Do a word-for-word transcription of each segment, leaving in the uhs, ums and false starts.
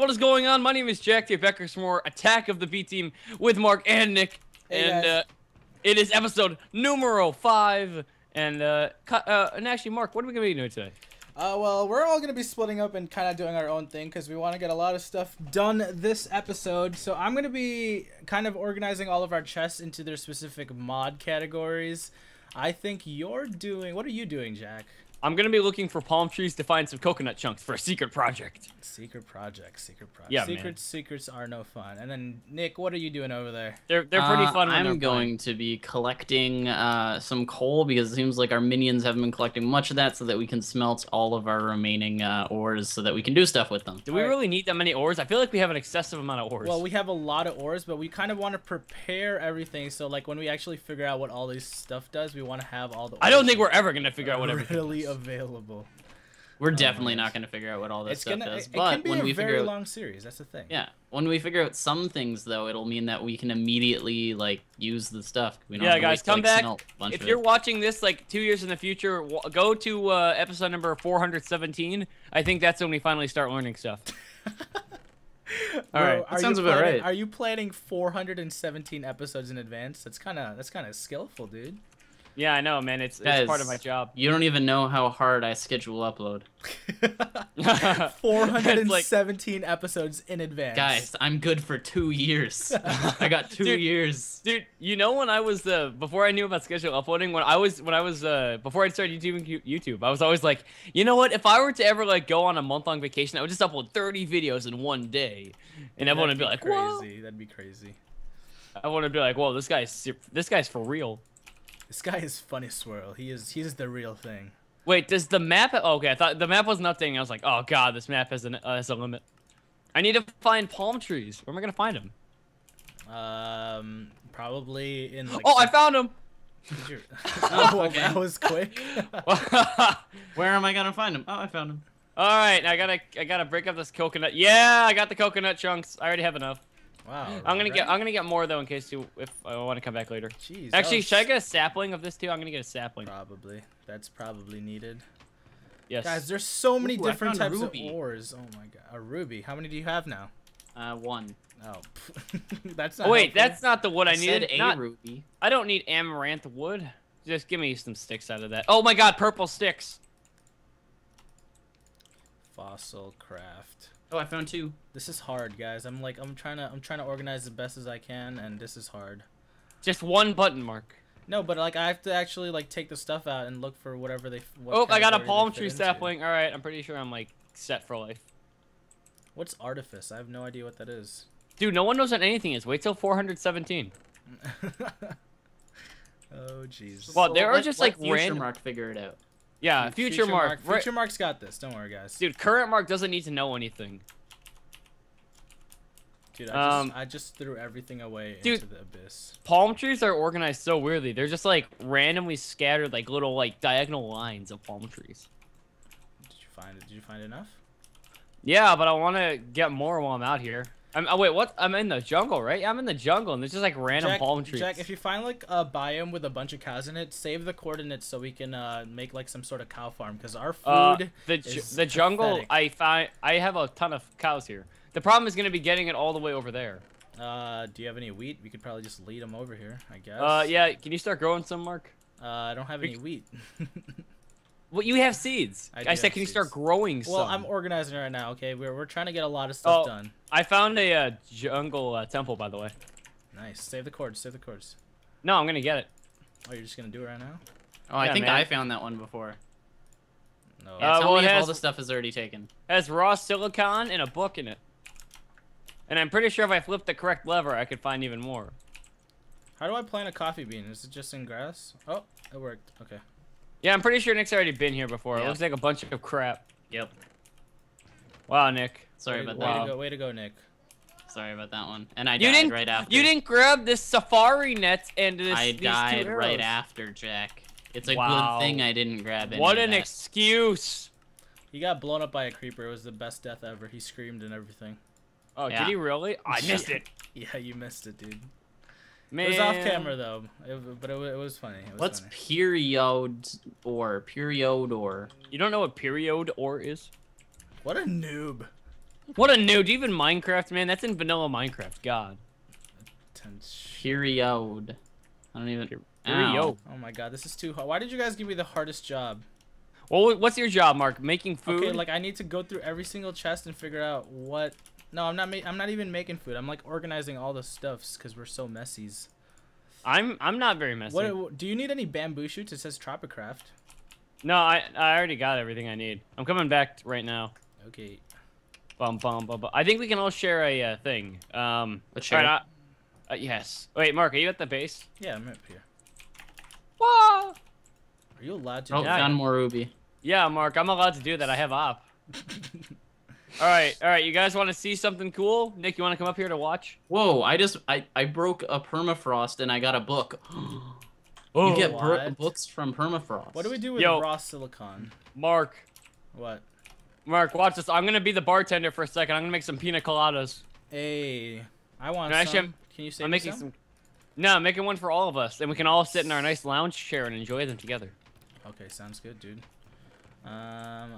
what is going on? My name is Jack Dave Beckersmore, Attack of the B Team with Mark and Nick. Hey, and uh, it is episode numero five. And, uh, uh, and actually, Mark, what are we going to be doing today? Uh, well, we're all going to be splitting up and kind of doing our own thing because we want to get a lot of stuff done this episode. So I'm going to be kind of organizing all of our chests into their specific mod categories. I think you're doing... What are you doing, Jack? I'm going to be looking for palm trees to find some coconut chunks for a secret project. Secret project, secret project. Yeah, Secret man. secrets are no fun. And then, Nick, what are you doing over there? They're, they're pretty uh, fun. I'm going fun. to be collecting uh, some coal because it seems like our minions haven't been collecting much of that so that we can smelt all of our remaining uh, ores so that we can do stuff with them. Do we right. really need that many ores? I feel like we have an excessive amount of ores. Well, we have a lot of ores, but we kind of want to prepare everything. So, like, when we actually figure out what all this stuff does, we want to have all the ores. I don't think we're ever going to figure out what everything does. Available. We're definitely um, not going to figure out what all this stuff gonna, does. It, it but can be when a we very figure out, long series. That's the thing. Yeah. When we figure out some things, though, it'll mean that we can immediately like use the stuff. We don't yeah, guys, waste, come like, back. If you're it. watching this like two years in the future, go to uh, episode number four hundred seventeen. I think that's when we finally start learning stuff. All right. That sounds about planning, right. Are you planning four hundred seventeen episodes in advance? That's kind of that's kind of skillful, dude. Yeah, I know, man. It's, Guys, it's part of my job. You don't even know how hard I schedule upload. four hundred seventeen like, episodes in advance. Guys, I'm good for two years. I got two dude, years. Dude, you know when I was the uh, before I knew about schedule uploading, when I was when I was uh, before I started YouTubing YouTube, I was always like, you know what? If I were to ever like go on a month long vacation, I would just upload thirty videos in one day, and everyone would be, be like, crazy. Whoa. That'd be crazy. I want to be like, whoa, this guy's this guy's for real. This guy is funny swirl. He is he's the real thing. Wait, does the map... Oh, okay, I thought the map wasn't updating. I was like, oh, God, this map has, an, uh, has a limit. I need to find palm trees. Where am I going to find them? Um, probably in... Like, oh, I found them! You... Oh, okay. That was quick. Where am I going to find them? Oh, I found them. All right, I gotta I gotta break up this coconut. Yeah, I got the coconut chunks. I already have enough. Wow, I'm gonna right? get I'm gonna get more though in case you if I want to come back later. Jeez, actually, was... should I get a sapling of this too? I'm gonna get a sapling. Probably. That's probably needed. Yes. Guys, there's so many Ooh, different types ruby. of ores. Oh my god. A ruby. How many do you have now? Uh, one. Oh. That's not. Oh, wait, helpful. that's not the wood I, I needed. Said a not, ruby. I don't need amaranth wood. Just give me some sticks out of that. Oh my god, purple sticks. Fossil craft. Oh, I found two. This is hard, guys. I'm like, I'm trying to, I'm trying to organize the best as I can, and this is hard. Just one button, Mark. No, but like, I have to actually like take the stuff out and look for whatever they. What oh, I got a palm tree sapling. All right, I'm pretty sure I'm like set for life. What's artifice? I have no idea what that is. Dude, no one knows what anything is. Wait till four hundred seventeen. Oh, jeez. Well, so there let, are just like random. Mark, figure it out. Yeah, future, future Mark. Mark. Future Mark's got this. Don't worry, guys. Dude, current Mark doesn't need to know anything. Dude, I just, um, I just threw everything away dude, into the abyss. Palm trees are organized so weirdly. They're just like randomly scattered, like little like diagonal lines of palm trees. Did you find it? Did you find enough? Yeah, but I want to get more while I'm out here. I'm, oh, wait, what? I'm in the jungle, right? I'm in the jungle, and there's just, like, random Jack, palm trees. Jack, if you find, like, a biome with a bunch of cows in it, save the coordinates so we can uh, make, like, some sort of cow farm, because our food uh, the ju is The jungle, pathetic. I find, I have a ton of cows here. The problem is going to be getting it all the way over there. Uh, do you have any wheat? We could probably just lead them over here, I guess. Uh, yeah, can you start growing some, Mark? Uh, I don't have any wheat. Well, you have seeds. I, I said, can seeds. you start growing some? Well, I'm organizing right now, okay? We're, we're trying to get a lot of stuff oh, done. I found a uh, jungle uh, temple, by the way. Nice. Save the cords. Save the cords. No, I'm going to get it. Oh, you're just going to do it right now? Oh, yeah, I think man. I found that one before. No. Yeah, uh, well, it has, all the stuff is already taken. It has raw silicon and a book in it. And I'm pretty sure if I flip the correct lever, I could find even more. How do I plant a coffee bean? Is it just in grass? Oh, it worked. Okay. Yeah, I'm pretty sure Nick's already been here before. Yep. It looks like a bunch of crap. Yep. Wow, Nick. Sorry way, about way that. To go, way to go, Nick. Sorry about that one. And I you died didn't, right after. You didn't grab this safari net and this. I these died two right after, Jack. It's a wow. good thing I didn't grab it. What an that. excuse! He got blown up by a creeper. It was the best death ever. He screamed and everything. Oh, yeah. Did he really? I missed it. Yeah, you missed it, dude. Man. It was off camera though, it, but it, it was funny. It was What's funny. period or period or? You don't know what period or is? What a noob! What a noob. Even Minecraft, man. That's in vanilla Minecraft. God. Period. I don't even... Period. Oh my god, this is too hard. Why did you guys give me the hardest job? Well, what's your job, Mark? Making food? Okay, like, I need to go through every single chest and figure out what... No, I'm not ma I'm not even making food. I'm, like, organizing all the stuffs because we're so messies. I'm I'm not very messy. What, do you need any bamboo shoots? It says Tropicraft. No, I, I already got everything I need. I'm coming back right now. Okay. Bum, bum, bum, bum. I think we can all share a uh, thing. Um, Let's share. Right, I, uh, yes. Wait, Mark, are you at the base? Yeah, I'm up here. Whoa! Are you allowed to do that? Oh, found more ruby. Yeah, Mark, I'm allowed to do that. I have op. All right, all right. You guys want to see something cool? Nick, you want to come up here to watch? Whoa, I just I I broke a permafrost and I got a book. Oh, you get books from permafrost. What do we do with Yo, raw silicon? Mark, what? Mark, watch this. I'm gonna be the bartender for a second. I'm gonna make some pina coladas. Hey, I want some. Actually, can you save I'm me making some? some? No, I'm making one for all of us, and we can all sit in our nice lounge chair and enjoy them together. Okay, sounds good, dude. Um,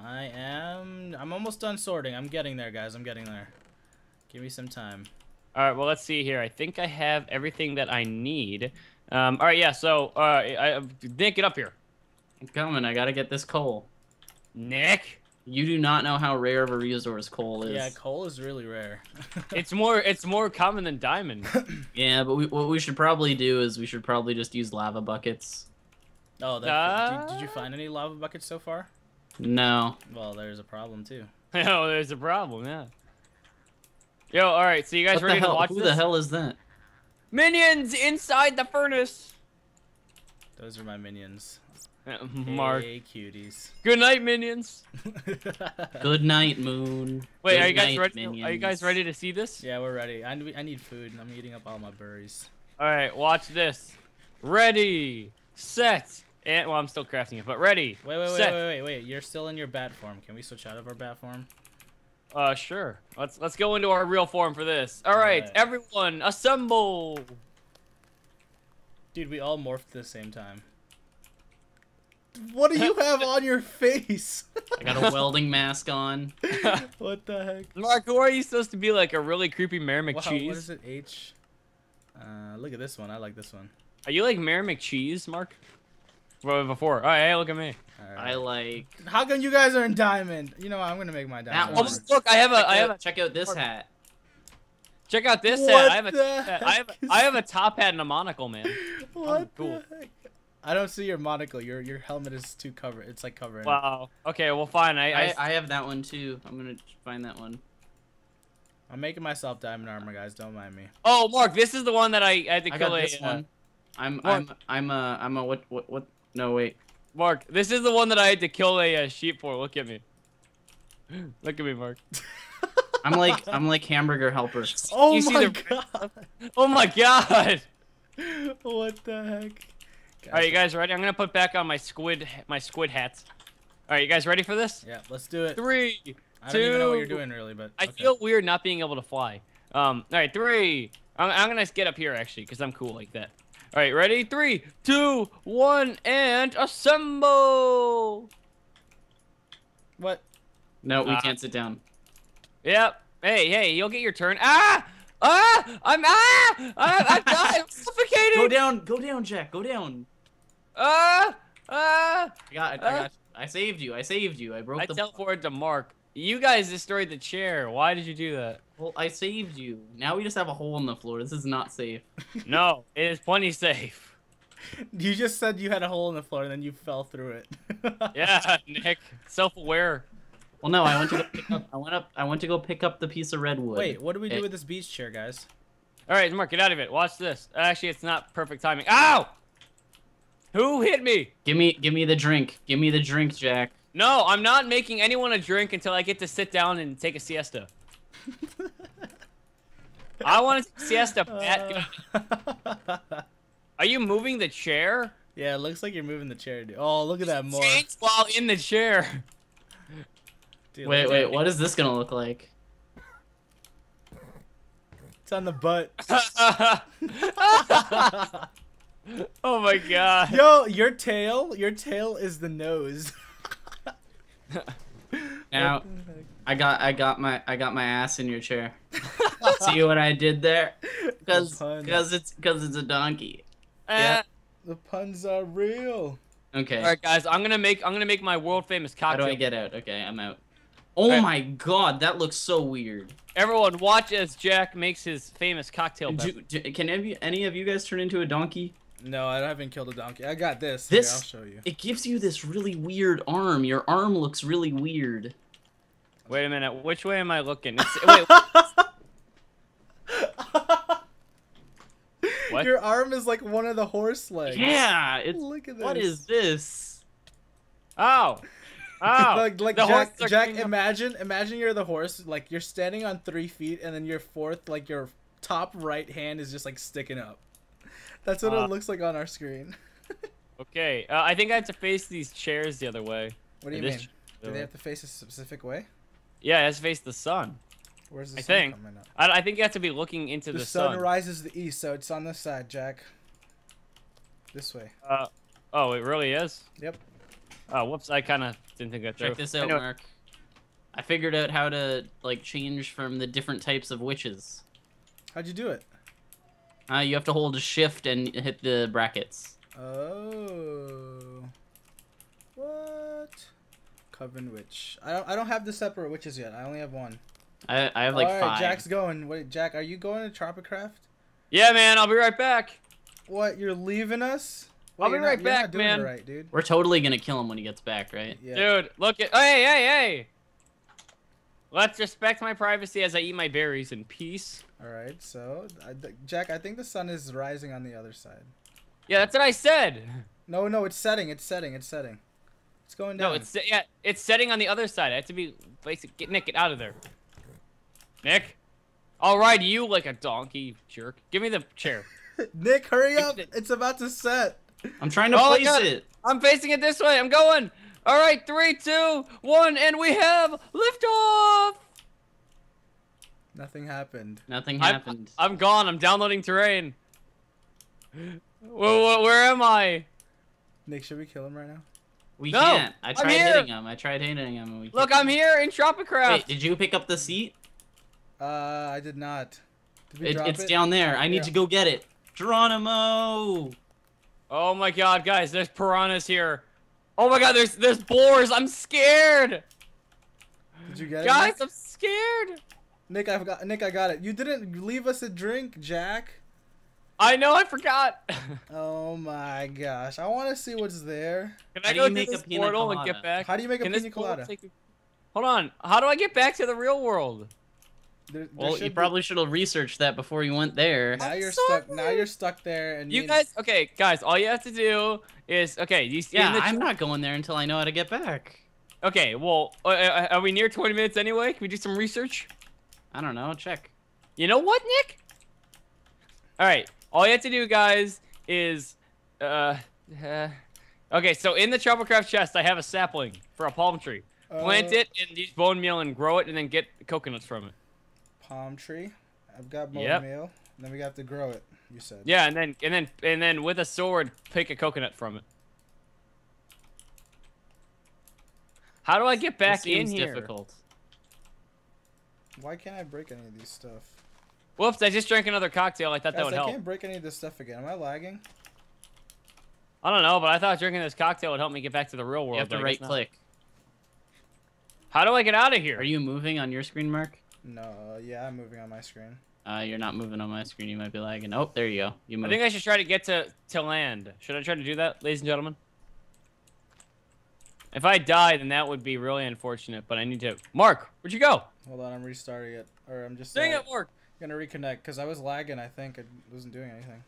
I am... I'm almost done sorting. I'm getting there, guys. I'm getting there. Give me some time. All right, well, let's see here. I think I have everything that I need. Um, all right, yeah, so, uh, I, I, Nick, get up here. I'm coming. I gotta get this coal. Nick? You do not know how rare of a resource coal is. Yeah, coal is really rare. It's more It's more common than diamond. Yeah, but we, what we should probably do is we should probably just use lava buckets. Oh, that, uh... did, did you find any lava buckets so far? No. Well, there's a problem too. Oh, there's a problem, yeah. Yo, all right, so you guys what ready the hell? to watch Who this? Who the hell is that? Minions inside the furnace. Those are my minions. Mark. Hey, cuties. Good night, minions. Good night, moon. Wait, Good are you guys night, ready? Minions. Are you guys ready to see this? Yeah, we're ready. I need, I need food. I'm eating up all my berries. All right, watch this. Ready, set. And, well, I'm still crafting it, but ready. Wait, wait, wait, set. wait, wait, wait. You're still in your bat form. Can we switch out of our bat form? Uh, sure. Let's let's go into our real form for this. All right, all right. Everyone, assemble. Dude, we all morphed at the same time. What do you have on your face? I got a welding mask on. What the heck? Mark, who are you supposed to be, like a really creepy Mayor McCheese? Wow, what is it, H? Uh, look at this one. I like this one. Are you like Mayor McCheese, Mark? Before. All right, hey, look at me. Right. I like. How come you guys are in diamond? You know what? I'm gonna make my diamond. Now, oh, look, I have a. Check I have out, a. Check out this hat. Check out this what hat. I have a. Hat. I have. I have a top hat and a monocle, man. What? I'm cool. The heck? I don't see your monocle. Your your helmet is too covered. It's like covering. Wow. Okay. Well, fine. I, I I have that one too. I'm gonna find that one. I'm making myself diamond armor, guys. Don't mind me. Oh, Mark, this is the one that I, I had to I kill. I got this uh, one. I'm Mark. I'm I'm a I'm a what what what. No, wait. Mark, this is the one that I had to kill a uh, sheep for. Look at me. Look at me, Mark. I'm like I'm like hamburger helper. Oh you my god. Oh my god. What the heck? Guys, all right, you guys ready? I'm going to put back on my squid my squid hats. All right, you guys ready for this? Yeah, let's do it. Three, I don't two, even know what you're doing really, but okay. I feel weird not being able to fly. Um, all right, three. I'm, I'm going to get up here actually cuz I'm cool like that. All right, ready? Three, two, one, and assemble. What? No, we uh, can't sit down. Yep. Hey, hey, you'll get your turn. Ah! Ah! I'm ah! I'm, I'm, I'm suffocating. Go down, go down, Jack. Go down. Ah! Ah! I got, I got. Uh, I saved you. I saved you. I broke. I the teleported to Mark. You guys destroyed the chair. Why did you do that? Well, I saved you. Now we just have a hole in the floor. This is not safe. No, it is plenty safe. You just said you had a hole in the floor, and then you fell through it. Yeah, Nick, self-aware. Well, no, I went to go pick up. I went up. I went to go pick up the piece of redwood. Wait, what do we do it, with this beach chair, guys? All right, Mark, get out of it. Watch this. Actually, it's not perfect timing. Ow! Who hit me? Give me, give me the drink. Give me the drink, Jack. No, I'm not making anyone a drink until I get to sit down and take a siesta. I want to take a siesta, Pat. Uh... Are you moving the chair? Yeah, it looks like you're moving the chair, dude. Oh, look at that more. Change while in the chair. Dude, wait, wait, what is this going to look like? It's on the butt. Oh, my God. Yo, your tail, your tail is the nose. Now, I got, I got my, I got my ass in your chair. See what I did there? Because, the because it's, because it's a donkey. Uh, yeah. The puns are real. Okay. All right, guys. I'm gonna make, I'm gonna make my world famous cocktail. How do I get out? Okay, I'm out. Oh right. My God, that looks so weird. Everyone, watch as Jack makes his famous cocktail. Do, do, can any, any of you guys turn into a donkey? No, I haven't killed a donkey. I got this. This Here, I'll show you. It gives you this really weird arm. Your arm looks really weird. Wait a minute. Which way am I looking? It's, wait, what? Your arm is like one of the horse legs. Yeah. It's, Look at this. What is this? Oh. Oh. like like the Jack, Jack imagine, imagine you're the horse. Like you're standing on three feet and then your fourth, like your top right hand is just like sticking up. That's what uh, it looks like on our screen. Okay. Uh, I think I have to face these chairs the other way. What do you mean? Do they have to face a specific way? Yeah, it has to face the sun. Where's the I sun think. coming up? I, I think you have to be looking into the, the sun. The sun rises to the east, so it's on this side, Jack. This way. Uh, oh, it really is? Yep. Oh, whoops. I kind of didn't think that through. Check this out, I Mark. I figured out how to, like, change from the different types of witches. How'd you do it? Uh, you have to hold a shift and hit the brackets. Oh. What? Coven witch. I don't. I don't have the separate witches yet. I only have one. I. I have like All right, five. Jack's going. Wait, Jack, are you going to Tropicraft? Yeah, man. I'll be right back. What? You're leaving us? Wait, I'll be right not, back, you're not doing man. It right, dude. We're totally gonna kill him when he gets back, right? Yeah. Dude, look at. Hey, hey, hey. Let's respect my privacy as I eat my berries in peace. All right. So, I, Jack, I think the sun is rising on the other side. Yeah, that's what I said. No, no, it's setting. It's setting. It's setting. It's going down. No, it's yeah, it's setting on the other side. I have to be basic. Get Nick, get out of there. Nick, I'll ride you like a donkey, jerk. Give me the chair. Nick, hurry up! It's about to set. I'm trying to oh, place God. it. I'm facing it this way. I'm going. All right, three, two, one, and we have liftoff. Nothing happened. Nothing I'm, happened. I'm gone. I'm downloading terrain. Where, where, where am I? Nick, should we kill him right now? We no, can't. I tried hitting him. I tried hitting him. And we Look, I'm here in Tropicraft. Wait, did you pick up the seat? Uh, I did not. Did we it, drop it's it? down there. I need yeah. to go get it. Geronimo! Oh my God, guys, there's piranhas here. Oh my God, there's there's boars. I'm scared. Did you get guys, it? Guys, I'm scared. Nick, I got Nick. I got it. You didn't leave us a drink, Jack. I know, I forgot. Oh my gosh, I want to see what's there. Can I go to this portal and get back? How do you make a pina colada? Hold on, how do I get back to the real world? There, there well, you be... probably should have researched that before you went there. Now I'm you're sorry. stuck. Now you're stuck there. And you mean... guys, okay, guys, all you have to do is okay. You see yeah, the... I'm not going there until I know how to get back. Okay, well, uh, are we near twenty minutes anyway? Can we do some research? I don't know. Check. You know what, Nick? All right. All you have to do, guys, is, uh, uh, okay, so in the Tropicraft chest, I have a sapling for a palm tree. Plant uh, it and use bone meal and grow it and then get coconuts from it. Palm tree. I've got bone yep. meal. And then we have to grow it, you said. Yeah, and then, and then, and then with a sword, pick a coconut from it. How do I get back in here? Difficult. Why can't I break any of these stuff? Whoops, I just drank another cocktail. I thought Guys, that would I help. I can't break any of this stuff again. Am I lagging? I don't know, but I thought drinking this cocktail would help me get back to the real world. You have to right click. How do I get out of here? Are you moving on your screen, Mark? No, yeah, I'm moving on my screen. Uh, you're not moving on my screen. You might be lagging. Oh, there you go. You moved. I think I should try to get to, to land. Should I try to do that, ladies and gentlemen? If I die, then that would be really unfortunate, but I need to... Mark, where'd you go? Hold on, I'm restarting it. Or I'm just... Dang it, Mark! Gonna reconnect because I was lagging. I think I wasn't doing anything.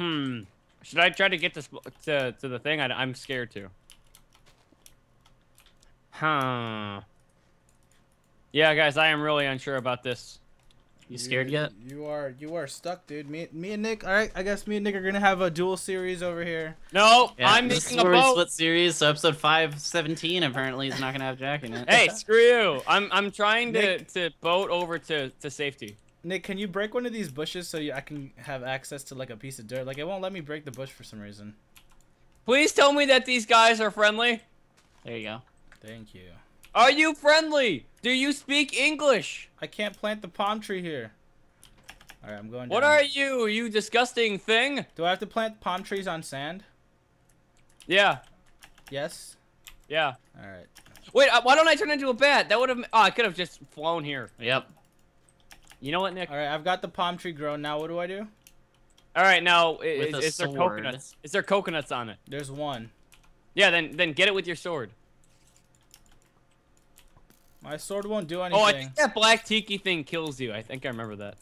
Hmm. Should I try to get this to, to the thing? I, I'm scared to. Huh. Yeah, guys, I am really unsure about this. You scared you, yet? You are. You are stuck, dude. Me, me and Nick. All right. I guess me and Nick are gonna have a dual series over here. No, yeah, I'm making a boat. Split series. So episode five seventeen apparently is not gonna have Jack in it. Hey, screw you. I'm I'm trying Nick, to to boat over to to safety. Nick, can you break one of these bushes so you, I can have access to like a piece of dirt? Like it won't let me break the bush for some reason. Please tell me that these guys are friendly. There you go. Thank you. Are you friendly? Do you speak English? I can't plant the palm tree here. All right, I'm going down. What are you, you disgusting thing? Do I have to plant palm trees on sand? Yeah. Yes? Yeah. All right. Wait, why don't I turn into a bat? That would have... Oh, I could have just flown here. Yep. You know what, Nick? All right, I've got the palm tree grown. Now what do I do? All right, now, is, is there coconuts? Is there coconuts on it? There's one. Yeah, then then get it with your sword. My sword won't do anything. Oh, I think that black tiki thing kills you. I think I remember that.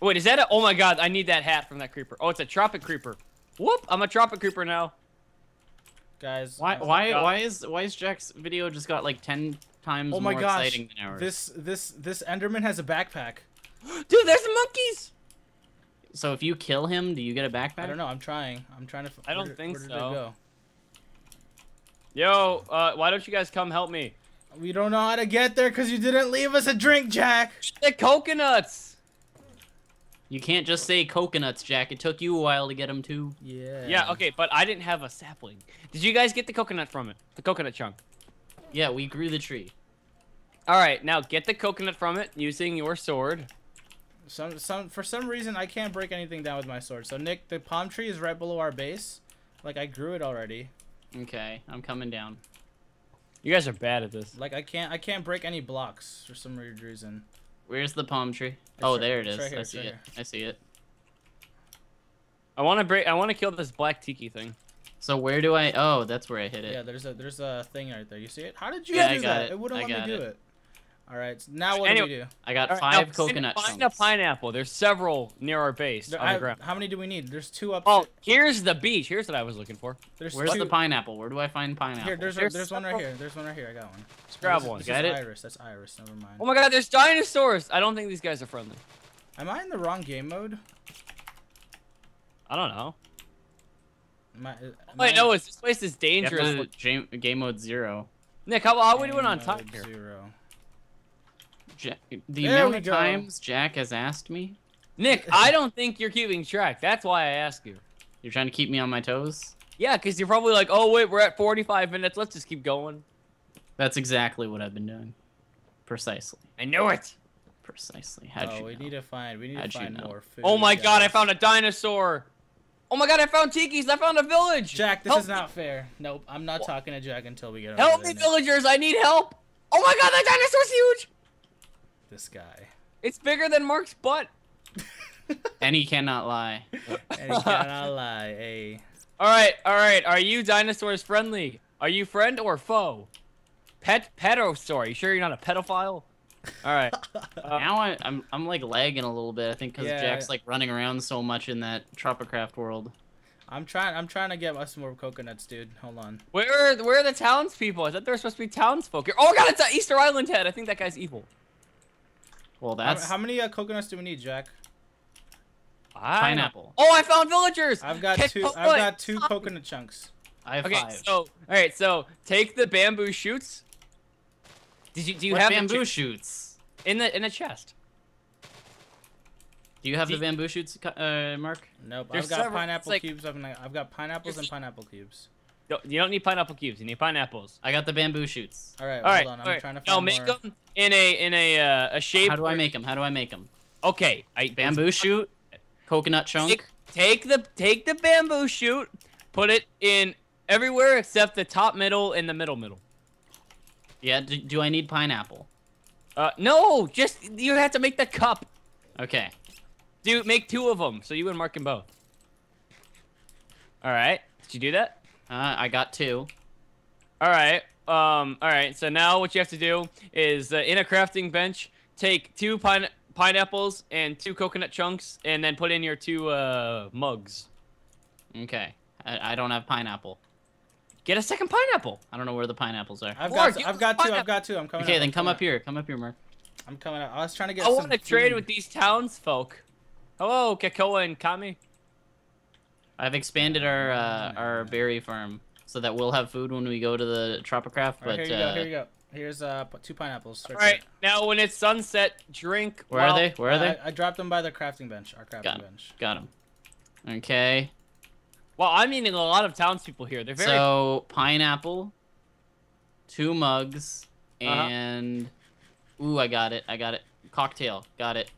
Wait, is that a... Oh, my God. I need that hat from that creeper. Oh, it's a Tropic Creeper. Whoop. I'm a Tropic Creeper now. Guys. Why why why is why is Jack's video just got like ten times oh more gosh. exciting than ours? This this this Enderman has a backpack. Dude, there's the monkeys. So if you kill him, do you get a backpack? I don't know. I'm trying. I'm trying to. I don't where, think where so. Did they go? Yo, uh, why don't you guys come help me? We don't know how to get there because you didn't leave us a drink, Jack. The coconuts. You can't just say coconuts, Jack. It took you a while to get them too. Yeah. Yeah. Okay, but I didn't have a sapling. Did you guys get the coconut from it? The coconut chunk. Yeah, we grew the tree. All right, now get the coconut from it using your sword. Some, some, for some reason, I can't break anything down with my sword. So, Nick, the palm tree is right below our base. Like, I grew it already. Okay, I'm coming down. You guys are bad at this. Like, I can't, I can't break any blocks for some weird reason. Where's the palm tree? It's oh, right, there it is. Right here, I see right it. I see it. I want to break. I want to kill this black tiki thing. So where do I? Oh, that's where I hit it. Yeah, there's a, there's a thing right there. You see it? How did you yeah, do I got that? It, it wouldn't I let me do it. it. All right. So now what anyway, do we do? I got right, five coconut find chunks. A pineapple. There's several near our base there, on the I, ground. How many do we need? There's two up. Oh, here's the beach. Here's what I was looking for. There's Where's two. the pineapple? Where do I find pineapple? Here, there's, there's, there's one right here. There's one right here. I got one. Just grab oh, one. Is, got it? Iris. That's Iris. Never mind. Oh my God. There's dinosaurs. I don't think these guys are friendly. Am I in the wrong game mode? I don't know. Am I, am All I know is this place is dangerous. Game, game mode zero. Nick, how, how are we doing on time here? Zero. Jack, the there amount of times Jack has asked me. Nick, I don't think you're keeping track. That's why I ask you. You're trying to keep me on my toes? Yeah, because you're probably like, oh, wait, we're at forty-five minutes. Let's just keep going. That's exactly what I've been doing. Precisely. I knew it. Precisely. How'd oh, you we know? need to find, we need How'd to find you know? more food. Oh, my guys. God, I found a dinosaur. Oh, my God, I found tikis. I found a village. Jack, this help is not me. fair. Nope, I'm not what? talking to Jack until we get Help me, there, villagers. I need help. Oh, my God, that dinosaur's huge. This guy. It's bigger than Mark's butt. And he cannot lie. And he cannot lie, eh? All right, all right. Are you dinosaurs friendly? Are you friend or foe? Pet, pedosaur. You sure you're not a pedophile? All right. Uh, now I, I'm, I'm like lagging a little bit. I think because yeah, Jack's like running around so much in that Tropicraft world. I'm trying, I'm trying to get us more coconuts, dude. Hold on. Where, where are the townspeople? I thought there were supposed to be townsfolk here. Oh God, it's an Easter Island head. I think that guy's evil. Well, that's... How, how many uh, coconuts do we need, Jack? Pineapple. Oh, I found villagers. I've got Get two. I've got two coconut chunks. I have okay, five. So, all right, so take the bamboo shoots. Did you do you what have bamboo shoots in the in a chest? Do you have do the you... bamboo shoots, uh, Mark? Nope. There's I've got several, pineapple like... cubes. I've, I've got pineapples and pineapple cubes. You don't need pineapple cubes. You need pineapples. I got the bamboo shoots. All right, all right. Hold on. I'm right. trying to find no, make more. them in a in a uh, a shape. How do I make them? How do I make them? Okay, I bamboo shoot, coconut chunk. Take, take the take the bamboo shoot, put it in everywhere except the top middle and the middle middle. Yeah. Do, do I need pineapple? Uh, no. Just you have to make the cup. Okay. Do make two of them so you and Mark can both. All right. Did you do that? Uh, I got two. All right. Um. All right. So now what you have to do is uh, in a crafting bench, take two pine pineapples and two coconut chunks, and then put in your two uh, mugs. Okay. I, I don't have pineapple. Get a second pineapple. I don't know where the pineapples are. I've got. I've got two. I've got two. I'm coming. Okay. Up. Then come up here. Come up here, Mark. I'm coming up. I was trying to get. I want to trade with these townsfolk. Hello, Kekoa and Kami. I've expanded our uh, our berry farm so that we'll have food when we go to the Tropicraft. But right, here you uh, go. Here you go. Here's uh two pineapples. All right. Now when it's sunset, drink. Where well, are they? Where are uh, they? I dropped them by the crafting bench. Our crafting Got bench. Got them. Okay. Well, I'm eating a lot of townspeople here. They're very. So pineapple. two mugs, and uh-huh. ooh, I got it, I got it. Cocktail, got it.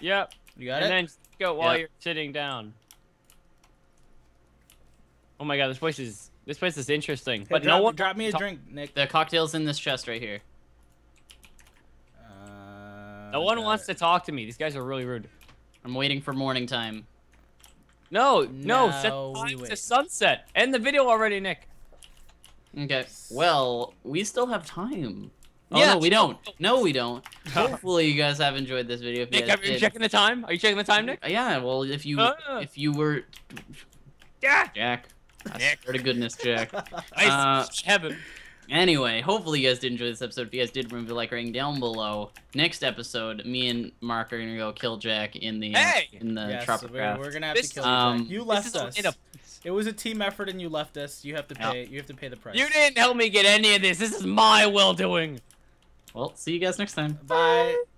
Yep. You got and it. And then go while yep. you're sitting down. Oh my God, this place is this place is interesting. Hey, but drop, no one drop me a drink, Nick. The cocktail's in this chest right here. Uh, no one wants it. to talk to me. These guys are really rude. I'm waiting for morning time. No, no, no set time to wait. sunset. End the video already, Nick. Okay. Well, we still have time. Oh, yeah. No, we don't. No, we don't. Hopefully, you guys have enjoyed this video. If Nick, you are you did. checking the time? Are you checking the time, Nick? Yeah. Well, if you uh, if you were, yeah. Jack. Nick. I swear to goodness, Jack. I uh, heaven. Anyway, hopefully you guys did enjoy this episode. If you guys did, remember to like rating down below. Next episode, me and Mark are gonna go kill Jack in the hey! in the yes, Tropicraft. We're, we're gonna have this, to kill um, Jack. You left us. A, it was a team effort, and you left us. You have to pay. No. You have to pay the price. You didn't help me get any of this. This is my well doing. Well, see you guys next time. Bye. Bye.